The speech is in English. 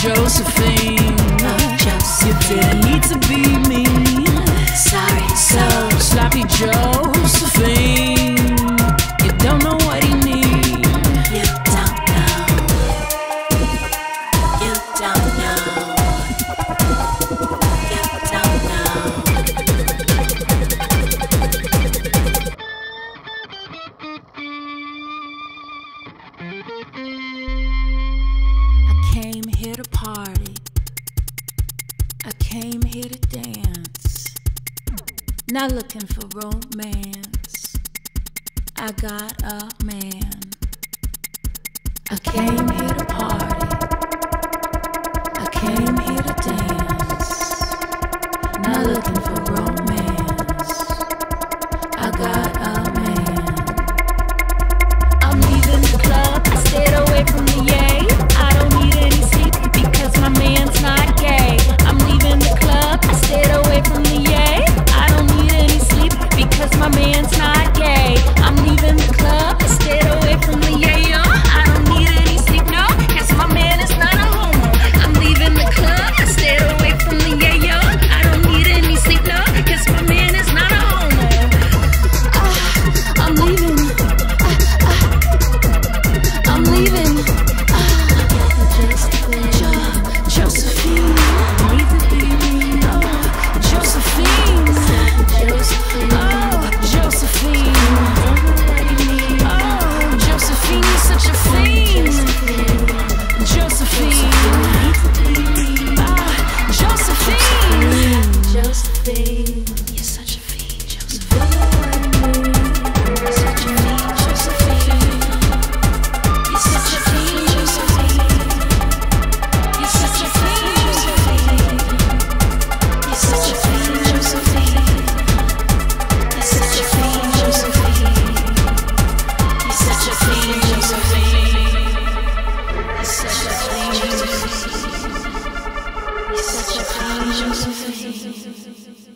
Josephine, you didn't need to be mean. Sorry, so sloppy Josephine. You don't know what he needs. You don't know. You don't know. You don't know. I came here to party. I came here to dance, not looking for romance. I got a man. I came here to party. I came here to dance, not looking for romance. I got a man. I'm leaving the club. I stayed away from the yay. I don't need any sleep because my man's not gay. Stayed away from the yay. I don't need any sleep because my man's not gay. I'm leaving the club. I stayed away from the yay. I don't need any sleep, no, because my man is not a homo. I'm leaving the club. I stayed away from the yay. I don't need any sleep, no, because my man is not a homo. I'm leaving. I'm leaving. Josephine. Such a fine Josephine.